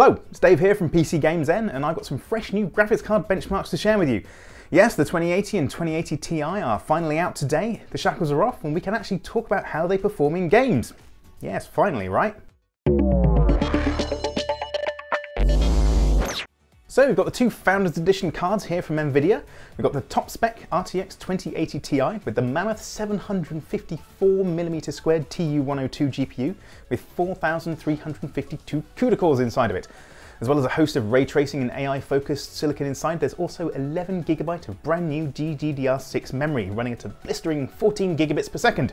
Hello, it's Dave here from PC Games N, and I've got some fresh new graphics card benchmarks to share with you. Yes, the 2080 and 2080 Ti are finally out today, the shackles are off, and we can actually talk about how they perform in games. Yes, finally, right? So we've got the two Founders Edition cards here from NVIDIA. We've got the top spec RTX 2080 Ti with the mammoth 754mm squared TU102 GPU with 4,352 CUDA cores inside of it. As well as a host of ray tracing and AI focused silicon inside, there's also 11GB of brand new GDDR6 memory running at a blistering 14 gigabits per second.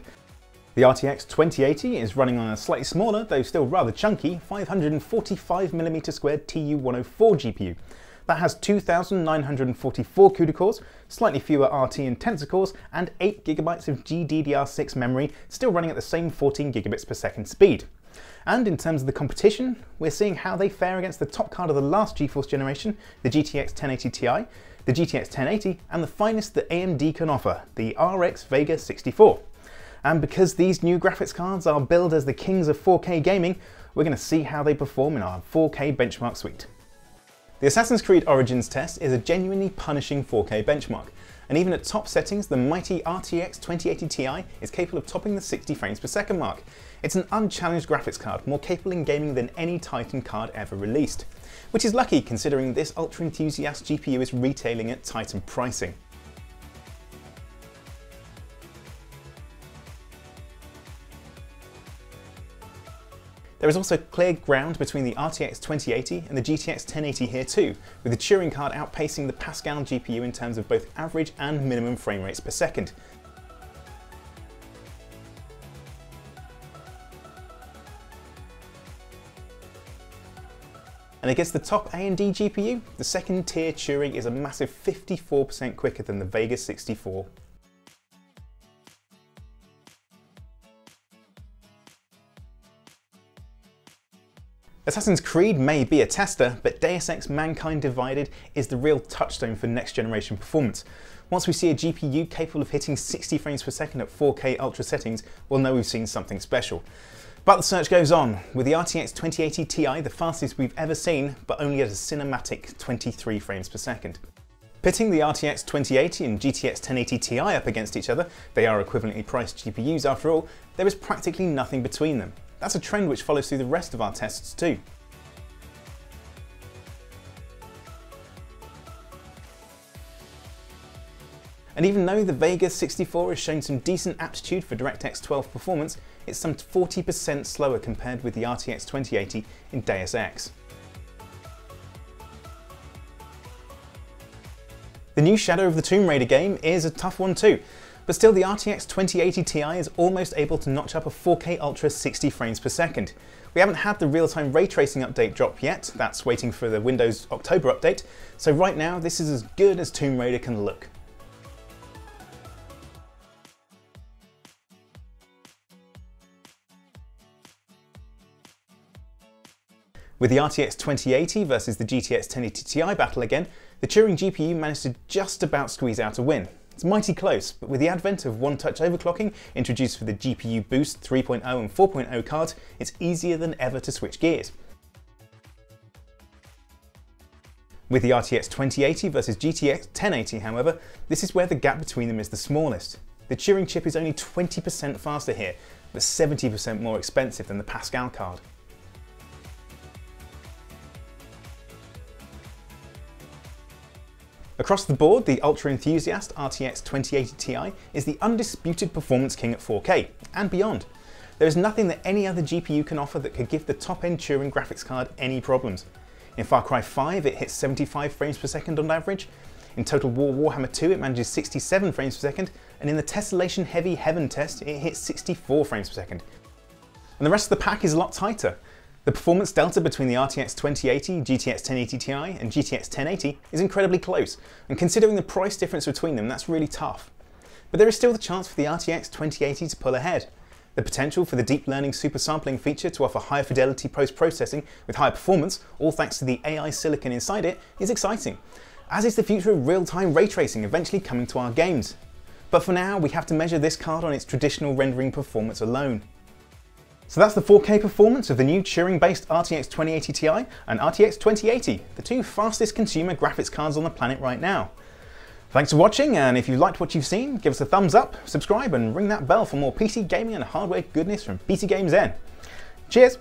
The RTX 2080 is running on a slightly smaller, though still rather chunky, 545mm squared TU104 GPU. That has 2,944 CUDA cores, slightly fewer RT and Tensor cores, and 8GB of GDDR6 memory, still running at the same 14 gigabits per second speed. And in terms of the competition, we're seeing how they fare against the top card of the last GeForce generation, the GTX 1080 Ti, the GTX 1080, and the finest that AMD can offer, the RX Vega 64. And because these new graphics cards are billed as the kings of 4K gaming, we're going to see how they perform in our 4K benchmark suite. The Assassin's Creed Origins test is a genuinely punishing 4K benchmark, and even at top settings, the mighty RTX 2080 Ti is capable of topping the 60 frames per second mark. It's an unchallenged graphics card, more capable in gaming than any Titan card ever released, which is lucky considering this ultra-enthusiast GPU is retailing at Titan pricing. There is also clear ground between the RTX 2080 and the GTX 1080 here too, with the Turing card outpacing the Pascal GPU in terms of both average and minimum frame rates per second. And against the top AMD GPU, the second tier Turing is a massive 54% quicker than the Vega 64. Assassin's Creed may be a tester, but Deus Ex Mankind Divided is the real touchstone for next generation performance. Once we see a GPU capable of hitting 60 frames per second at 4K ultra settings, we'll know we've seen something special. But the search goes on, with the RTX 2080 Ti the fastest we've ever seen, but only at a cinematic 23 frames per second. Pitting the RTX 2080 and GTX 1080 Ti up against each other, they are equivalently priced GPUs after all, there is practically nothing between them. That's a trend which follows through the rest of our tests too. And even though the Vega 64 has shown some decent aptitude for DirectX 12 performance, it's some 40% slower compared with the RTX 2080 in Deus Ex. The new Shadow of the Tomb Raider game is a tough one too. But still, the RTX 2080 Ti is almost able to notch up a 4K Ultra 60 frames per second. We haven't had the real-time ray tracing update drop yet, that's waiting for the Windows October update, so right now this is as good as Tomb Raider can look. With the RTX 2080 versus the GTX 1080 Ti battle again, the Turing GPU managed to just about squeeze out a win. It's mighty close, but with the advent of one-touch overclocking introduced for the GPU Boost 3.0 and 4.0 cards, it's easier than ever to switch gears. With the RTX 2080 versus GTX 1080, however, this is where the gap between them is the smallest. The Turing chip is only 20% faster here, but 70% more expensive than the Pascal card. Across the board, the ultra-enthusiast RTX 2080 Ti is the undisputed performance king at 4K, and beyond. There is nothing that any other GPU can offer that could give the top-end Turing graphics card any problems. In Far Cry 5, it hits 75 frames per second on average, in Total War Warhammer 2 it manages 67 frames per second, and in the Tessellation heavy Heaven test it hits 64 frames per second. And the rest of the pack is a lot tighter. The performance delta between the RTX 2080, GTX 1080 Ti and GTX 1080 is incredibly close, and considering the price difference between them, that's really tough. But there is still the chance for the RTX 2080 to pull ahead. The potential for the Deep Learning Super Sampling feature to offer higher fidelity post-processing with higher performance, all thanks to the AI silicon inside it, is exciting, as is the future of real-time ray tracing eventually coming to our games. But for now, we have to measure this card on its traditional rendering performance alone. So that's the 4K performance of the new Turing-based RTX 2080 Ti and RTX 2080, the two fastest consumer graphics cards on the planet right now. Thanks for watching, and if you liked what you've seen, give us a thumbs up, subscribe, and ring that bell for more PC gaming and hardware goodness from PC Games N. Cheers!